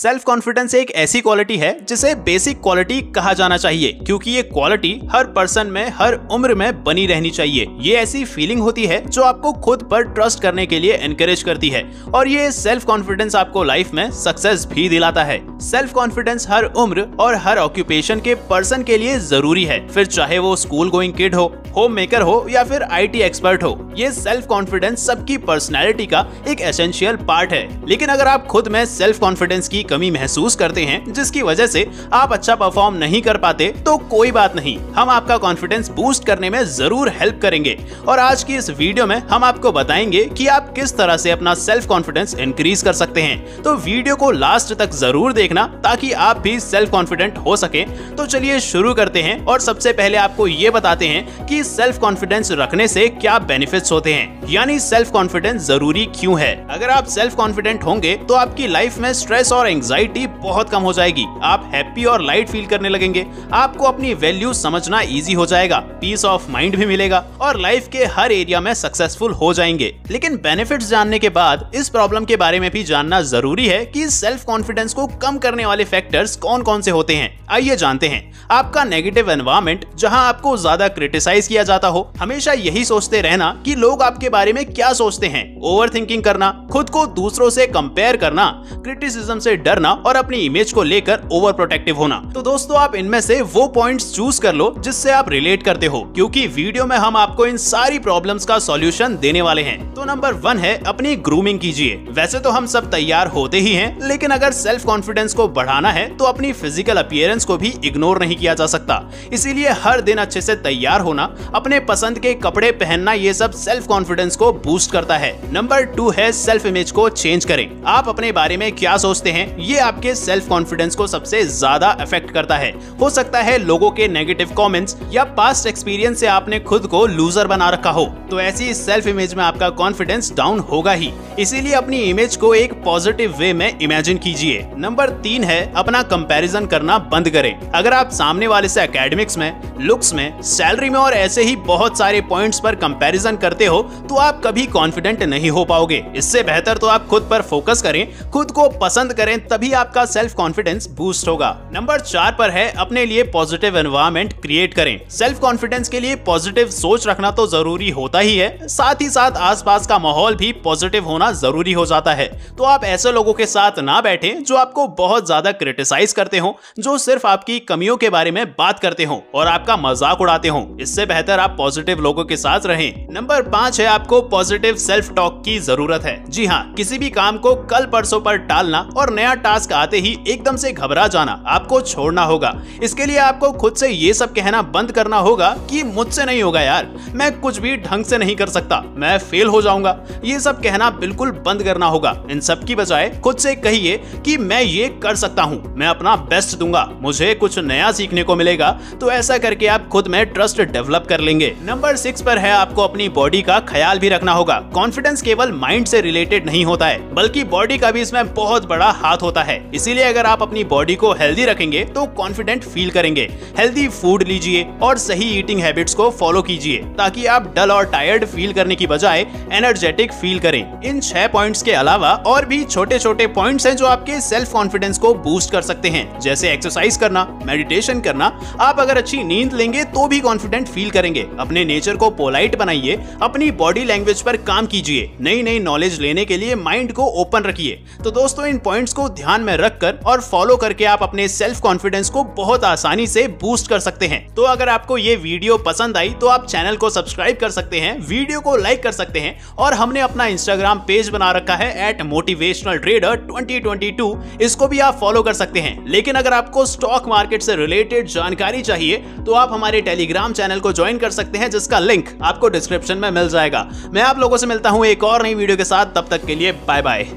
Self confidence एक ऐसी quality है जिसे बेसिक क्वालिटी कहा जाना चाहिए, क्योंकि ये क्वालिटी हर पर्सन में हर उम्र में बनी रहनी चाहिए। ये ऐसी फीलिंग होती है जो आपको खुद पर ट्रस्ट करने के लिए एनकरेज करती है, और ये सेल्फ कॉन्फिडेंस आपको लाइफ में सक्सेस भी दिलाता है। सेल्फ कॉन्फिडेंस हर उम्र और हर ऑक्यूपेशन के पर्सन के लिए जरूरी है, फिर चाहे वो स्कूल गोइंग किड हो, होम मेकर हो या फिर IT एक्सपर्ट हो। ये सेल्फ कॉन्फिडेंस सबकी पर्सनैलिटी का एक एसेंशियल पार्ट है। लेकिन अगर आप खुद में सेल्फ कॉन्फिडेंस की कमी महसूस करते हैं, जिसकी वजह से आप अच्छा परफॉर्म नहीं कर पाते, तो कोई बात नहीं, हम आपका कॉन्फिडेंस बूस्ट करने में जरूर हेल्प करेंगे। और आज की इस वीडियो में हम आपको बताएंगे कि आप किस तरह से अपना सेल्फ कॉन्फिडेंस इंक्रीज कर सकते हैं। तो वीडियो को लास्ट तक जरूर देखना ताकि आप भी सेल्फ कॉन्फिडेंट हो सके। तो चलिए शुरू करते हैं और सबसे पहले आपको ये बताते हैं कि सेल्फ कॉन्फिडेंस रखने से क्या बेनिफिट्स होते हैं, यानी सेल्फ कॉन्फिडेंस जरूरी क्यों है। अगर आप सेल्फ कॉन्फिडेंट होंगे तो आपकी लाइफ में स्ट्रेस और एंजाइटी बहुत कम हो जाएगी, आप हैप्पी और लाइट फील करने लगेंगे, आपको अपनी वैल्यू समझना इजी हो जाएगा, पीस ऑफ माइंड भी मिलेगा और लाइफ के हर एरिया में सक्सेसफुल हो जाएंगे। लेकिन बेनिफिट्स जानने के बाद इस प्रॉब्लम के बारे में भी जानना जरूरी है कि सेल्फ कॉन्फिडेंस को कम करने वाले फैक्टर्स कौन कौन से होते हैं। आइए जानते हैं। आपका नेगेटिव एनवायरमेंट, जहां आपको ज्यादा क्रिटिसाइज किया जाता हो, हमेशा यही सोचते रहना कि लोग आपके बारे में क्या सोचते हैं, ओवरथिंकिंग करना, खुद को दूसरों से कंपेयर करना, क्रिटिसिज्म से डरना और अपनी इमेज को लेकर ओवर प्रोटेक्टिव होना। तो दोस्तों, आप इनमें से वो पॉइंट्स चूज कर लो जिससे आप रिलेट करते हो, क्योंकि वीडियो में हम आपको इन सारी प्रॉब्लम्स का सॉल्यूशन देने वाले हैं। तो नंबर 1 है, अपनी ग्रूमिंग कीजिए। वैसे तो हम सब तैयार होते ही हैं, लेकिन अगर सेल्फ कॉन्फिडेंस को बढ़ाना है तो अपनी फिजिकल अपीयरेंस को भी इग्नोर नहीं किया जा सकता। इसीलिए हर दिन अच्छे से तैयार होना, अपने पसंद के कपड़े पहनना, ये सब सेल्फ कॉन्फिडेंस को बूस्ट करता है। नंबर 2 है, सेल्फ इमेज को चेंज करें। आप अपने बारे में क्या सोचते हैं, ये आपके सेल्फ कॉन्फिडेंस को सबसे ज्यादा अफेक्ट करता है। हो सकता है लोगों के नेगेटिव कमेंट्स या पास्ट एक्सपीरियंस से आपने खुद को लूजर बना रखा हो, तो ऐसी सेल्फ इमेज में आपका कॉन्फिडेंस डाउन होगा ही। इसीलिए अपनी इमेज को एक पॉजिटिव वे में इमेजिन कीजिए। नंबर 3 है, अपना कंपैरिजन करना बंद करें। अगर आप सामने वाले से एकेडमिक्स में, लुक्स में, सैलरी में और ऐसे ही बहुत सारे पॉइंट्स पर कंपैरिजन करते हो तो आप कभी कॉन्फिडेंट नहीं हो पाओगे। इससे बेहतर तो आप खुद पर फोकस करें, खुद को पसंद करें, तभी आपका सेल्फ कॉन्फिडेंस बूस्ट होगा। नंबर 4 पर है, अपने लिए पॉजिटिव एनवायरमेंट क्रिएट करें। सेल्फ कॉन्फिडेंस के लिए पॉजिटिव सोच रखना तो जरूरी होता ही है, साथ ही साथ आसपास का माहौल भी पॉजिटिव होना जरूरी हो जाता है। तो आप ऐसे लोगों के साथ ना बैठें जो आपको बहुत ज्यादा क्रिटिसाइज करते हो, जो सिर्फ आपकी कमियों के बारे में बात करते हो और आपका मजाक उड़ाते हो। इससे बेहतर आप पॉजिटिव लोगों के साथ रहें। नंबर 5 है, आपको पॉजिटिव सेल्फ टॉक की जरूरत है। जी हाँ, किसी भी काम को कल परसों पर टालना और नया टास्क आते ही एकदम से घबरा जाना आपको छोड़ना होगा। इसके लिए आपको खुद से ये सब कहना बंद करना होगा कि मुझसे नहीं होगा यार, मैं कुछ भी ढंग से नहीं कर सकता, मैं फेल हो जाऊंगा, ये सब कहना बिल्कुल बंद करना होगा। इन सब की बजाय खुद से कहिए कि मैं ये कर सकता हूँ, मैं अपना बेस्ट दूंगा, मुझे कुछ नया सीखने को मिलेगा। तो ऐसा करके आप खुद में ट्रस्ट डेवलप कर लेंगे। नंबर 6 पर है, आपको अपनी बॉडी का ख्याल भी रखना होगा। कॉन्फिडेंस केवल माइंड से रिलेटेड नहीं होता है, बल्कि बॉडी का भी इसमें बहुत बड़ा हाथ होता है। इसीलिए अगर आप अपनी बॉडी को हेल्दी रखेंगे तो कॉन्फिडेंट फील करेंगे। हेल्दी फूड लीजिए और सही ईटिंग हैबिट्स को फॉलो कीजिए, ताकि आप डल और टायर्ड फील करने की बजाय एनर्जेटिक फील करें। इन 6 पॉइंट्स के अलावा और भी छोटे छोटे पॉइंट्स हैं जो आपके सेल्फ कॉन्फिडेंस को बूस्ट कर सकते हैं, जैसे एक्सरसाइज करना, मेडिटेशन करना। आप अगर अच्छी नींद लेंगे तो भी कॉन्फिडेंट फील करेंगे। अपने नेचर को पोलाइट बनाइए, अपनी बॉडी लैंग्वेज पर काम कीजिए, नई नई नॉलेज लेने के लिए माइंड को ओपन रखिए। तो दोस्तों, इन पॉइंट्स को ध्यान में रखकर और फॉलो करके आप अपने सेल्फ कॉन्फिडेंस को बहुत आसानी से बूस्ट कर सकते हैं। तो अगर आपको ये वीडियो पसंद आई तो आप चैनल को सब्सक्राइब कर सकते हैं, वीडियो को लाइक कर सकते हैं, और हमने अपना इंस्टाग्राम पेज बना रखा है @motivationaltrader2022, इसको भी आप फॉलो कर सकते हैं। लेकिन अगर आपको स्टॉक मार्केट से रिलेटेड जानकारी चाहिए तो आप हमारे टेलीग्राम चैनल को ज्वाइन कर सकते हैं, जिसका लिंक आपको डिस्क्रिप्शन में मिल जाएगा। मैं आप लोगों से मिलता हूँ एक और नई वीडियो के साथ, तब तक के लिए बाय बाय।